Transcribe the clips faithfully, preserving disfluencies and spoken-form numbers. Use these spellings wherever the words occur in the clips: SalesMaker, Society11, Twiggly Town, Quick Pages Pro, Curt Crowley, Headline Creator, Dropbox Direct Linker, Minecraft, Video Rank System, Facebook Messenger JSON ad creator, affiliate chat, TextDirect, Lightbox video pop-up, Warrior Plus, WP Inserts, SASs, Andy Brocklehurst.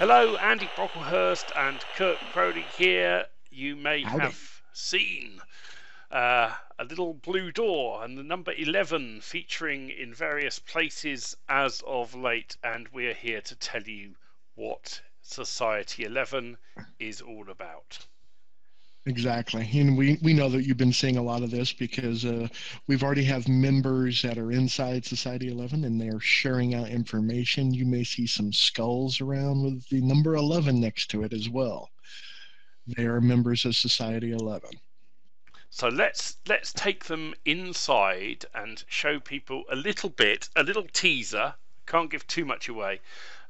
Hello, Andy Brocklehurst and Curt Crowley here. You may Howdy. have seen uh, a little blue door and the number eleven featuring in various places as of late, and we're here to tell you what Society eleven is all about. Exactly, and we, we know that you've been seeing a lot of this because uh, we've already have members that are inside Society eleven and they're sharing out information. You may see some skulls around with the number eleven next to it as well. They are members of Society eleven. So let's let's take them inside and show people a little bit, a little teaser. Can't give too much away,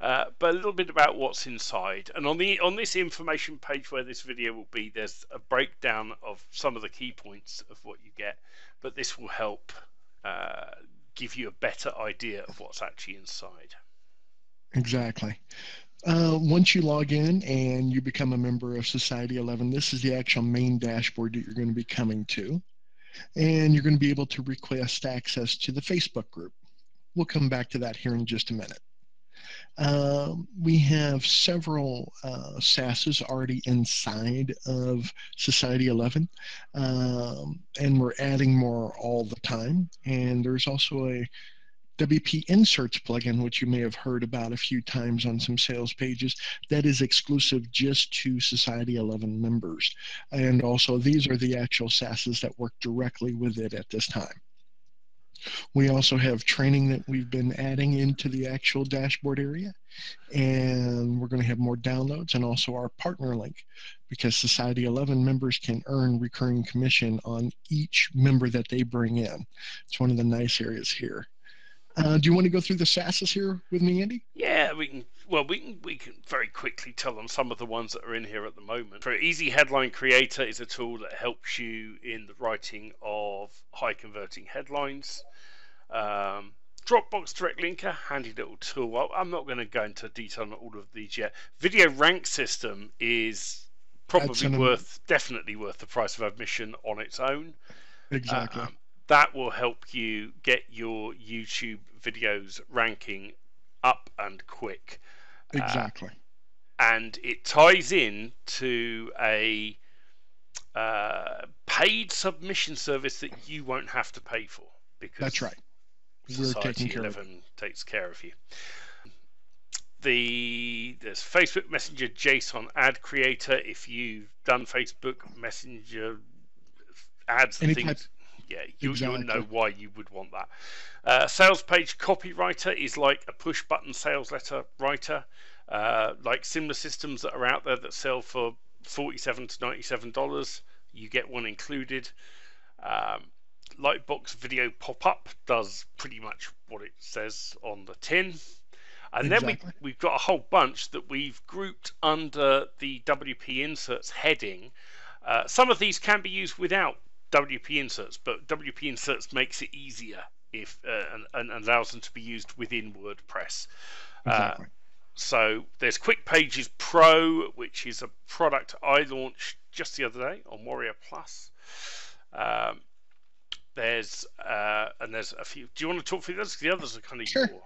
uh, but a little bit about what's inside. And on the on this information page where this video will be, there's a breakdown of some of the key points of what you get, but this will help uh, give you a better idea of what's actually inside. Exactly. Uh, once you log in and you become a member of Society eleven, this is the actual main dashboard that you're going to be coming to, and you're going to be able to request access to the Facebook group. We'll come back to that here in just a minute. Uh, we have several uh, SASs already inside of Society eleven, um, and we're adding more all the time. And there's also a W P Inserts plugin, which you may have heard about a few times on some sales pages, that is exclusive just to Society eleven members. And also, these are the actual SASs that work directly with it at this time. We also have training that we've been adding into the actual dashboard area, and we're going to have more downloads and also our partner link, because Society eleven members can earn recurring commission on each member that they bring in. It's one of the nice areas here. Uh, do you want to go through the SASs here with me, Andy? Yeah, we can. Well, we can, we can very quickly tell them some of the ones that are in here at the moment. For Easy Headline Creator is a tool that helps you in the writing of high-converting headlines. Um, Dropbox Direct Linker, handy little tool. I'm not going to go into detail on all of these yet. Video Rank System is probably worth, definitely worth the price of admission on its own. Exactly. Um, that will help you get your YouTube videos ranking up and quick. Exactly. Uh, and it ties in to a uh, paid submission service that you won't have to pay for, because that's right. Society eleven takes care of you. The there's Facebook Messenger JSON ad creator. If you've done Facebook Messenger ads and Any things. Yeah, you, exactly. You'll know why you would want that. Uh, sales page copywriter is like a push button sales letter writer, uh, like similar systems that are out there that sell for forty-seven to ninety-seven dollars. You get one included. Um, Lightbox video pop-up does pretty much what it says on the tin. And exactly. then we, we've got a whole bunch that we've grouped under the W P Inserts heading. Uh, some of these can be used without W P Inserts, but W P Inserts makes it easier if uh, and, and allows them to be used within WordPress. Exactly. Uh, so there's Quick Pages Pro, which is a product I launched just the other day on Warrior Plus. Um, there's uh, and there's a few. Do you want to talk through those? The others are kind of sure. your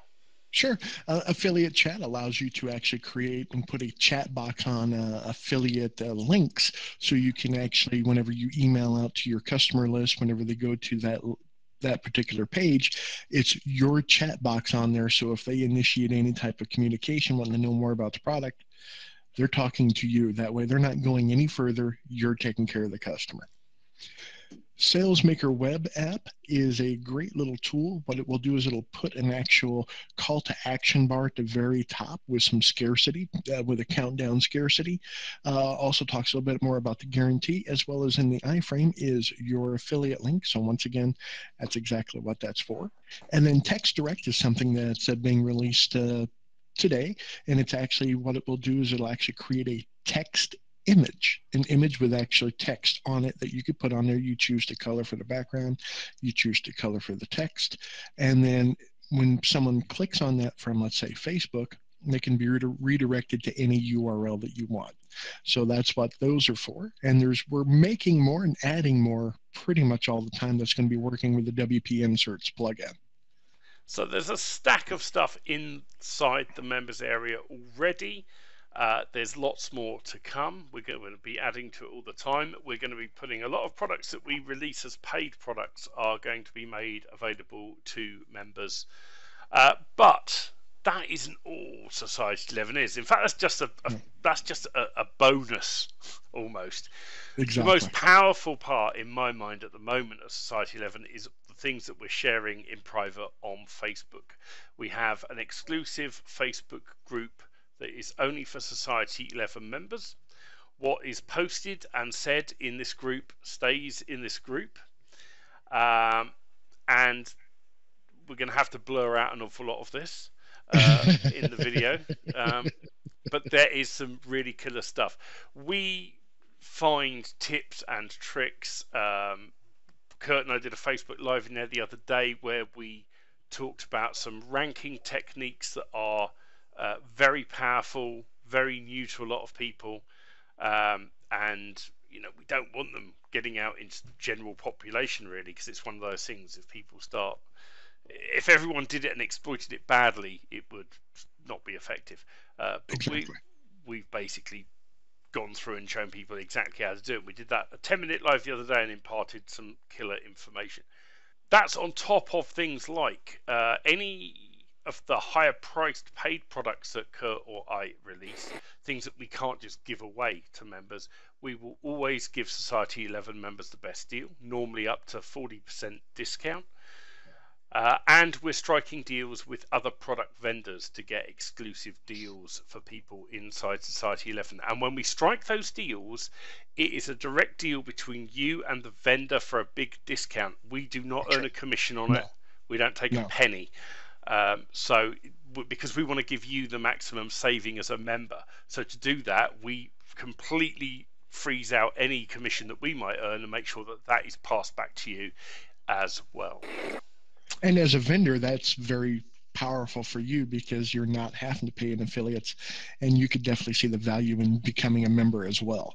Sure. Uh, affiliate chat allows you to actually create and put a chat box on uh, affiliate uh, links, so you can actually, whenever you email out to your customer list, whenever they go to that that particular page, it's your chat box on there. So if they initiate any type of communication, wanting to know more about the product, they're talking to you. That way, they're not going any further. You're taking care of the customer. SalesMaker web app is a great little tool. What it will do is it'll put an actual call to action bar at the very top with some scarcity, uh, with a countdown scarcity. Uh, also talks a little bit more about the guarantee, as well as in the iframe is your affiliate link. So once again, that's exactly what that's for. And then TextDirect is something that's uh, being released uh, today. And it's actually, what it will do is it'll actually create a text image, an image with actually text on it that you could put on there. You choose the color for the background, you choose the color for the text, and then when someone clicks on that from, let's say, Facebook, they can be re redirected to any U R L that you want. So that's what those are for. And there's we're making more and adding more pretty much all the time that's going to be working with the W P Inserts plugin. So there's a stack of stuff inside the members area already. Uh, there's lots more to come. We're going to be adding to it all the time. We're going to be putting a lot of products that we release as paid products are going to be made available to members. Uh, but that isn't all Society eleven is. In fact, that's just a, a that's just a, a bonus almost. Exactly. The most powerful part in my mind at the moment of Society eleven is the things that we're sharing in private on Facebook. We have an exclusive Facebook group that is only for Society eleven members. What is posted and said in this group stays in this group, um, and we're going to have to blur out an awful lot of this uh, in the video, um, but there is some really killer stuff. We find tips and tricks. um, Curt and I did a Facebook Live in there the other day where we talked about some ranking techniques that are Uh, very powerful, very new to a lot of people, um, and you know, we don't want them getting out into the general population really, because it's one of those things. If people start, if everyone did it and exploited it badly, it would not be effective. Uh, but exactly. we, we've basically gone through and shown people exactly how to do it. We did that a ten minute live the other day and imparted some killer information. That's on top of things like uh, any of the higher priced paid products that Curt or I release, things that we can't just give away to members. We will always give Society eleven members the best deal, normally up to forty percent discount. Uh, and we're striking deals with other product vendors to get exclusive deals for people inside Society eleven. And when we strike those deals, it is a direct deal between you and the vendor for a big discount. We do not okay. earn a commission on no. it. We don't take no. a penny. Um, so because we want to give you the maximum saving as a member, so to do that we completely freeze out any commission that we might earn and make sure that that is passed back to you as well. And as a vendor, that's very powerful for you because you're not having to pay in affiliates, and you could definitely see the value in becoming a member as well.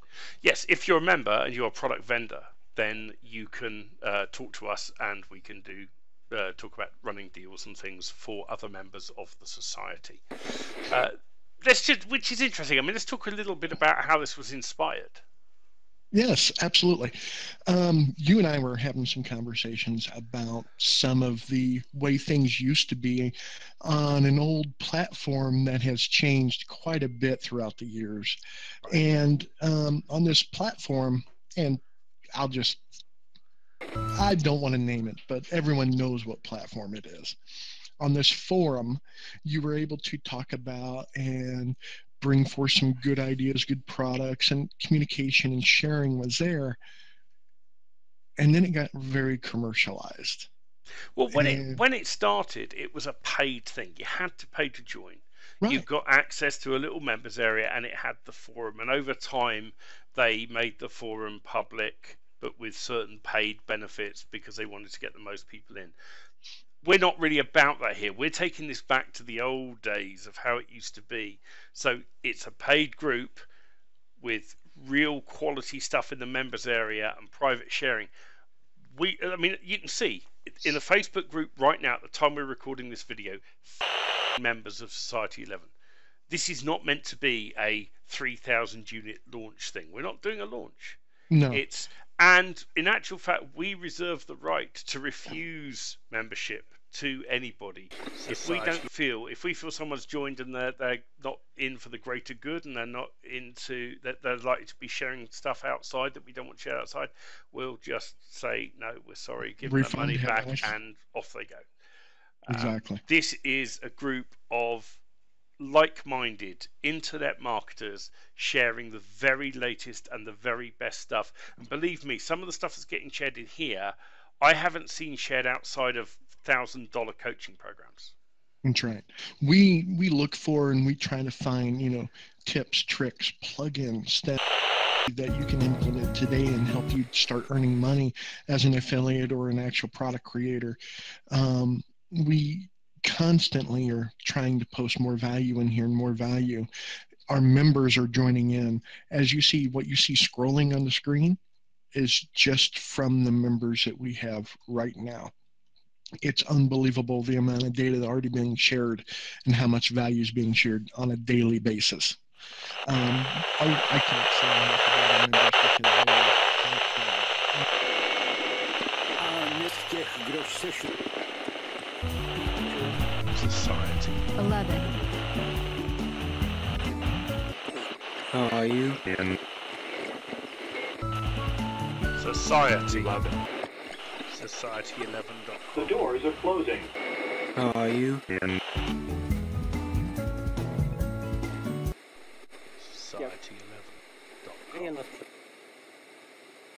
Yes, if you're a member and you're a product vendor, then you can uh, talk to us and we can do Uh, talk about running deals and things for other members of the society. Uh, let's just, which is interesting. I mean, let's talk a little bit about how this was inspired. Yes, absolutely. Um, you and I were having some conversations about some of the way things used to be on an old platform that has changed quite a bit throughout the years. And um, on this platform, and I'll just I don't want to name it, but everyone knows what platform it is. On this forum, you were able to talk about and bring forth some good ideas, good products, and communication and sharing was there. And then it got very commercialized. Well, when and, it when it started, it was a paid thing. You had to pay to join. Right. You've got access to a little members area, and it had the forum. And over time, they made the forum public, but with certain paid benefits because they wanted to get the most people in. We're not really about that here. We're taking this back to the old days of how it used to be. So it's a paid group with real quality stuff in the members area and private sharing. We, I mean, you can see in the Facebook group right now, at the time we're recording this video, members of Society eleven. This is not meant to be a three thousand unit launch thing. We're not doing a launch. No. It's, and in actual fact, we reserve the right to refuse membership to anybody if we don't feel, if we feel someone's joined and they're, they're not in for the greater good and they're not into, that they're likely to be sharing stuff outside that we don't want to share outside, we'll just say, no, we're sorry, give that money back and off they go. Exactly. Um, this is a group of like-minded internet marketers sharing the very latest and the very best stuff, and believe me, some of the stuff that's getting shared in here I haven't seen shared outside of thousand dollar coaching programs. That's right. We we look for and we try to find, you know, tips, tricks, plugins, steps that you can implement today and help you start earning money as an affiliate or an actual product creator. Um, we constantly are trying to post more value in here and more value. Our members are joining in. As you see, what you see scrolling on the screen is just from the members that we have right now. It's unbelievable the amount of data that's already being shared and how much value is being shared on a daily basis. Um, I, I can't see how much about it. Can really Society eleven. How are you? In Society eleven. Society eleven dot com. The doors are closing. How are you? In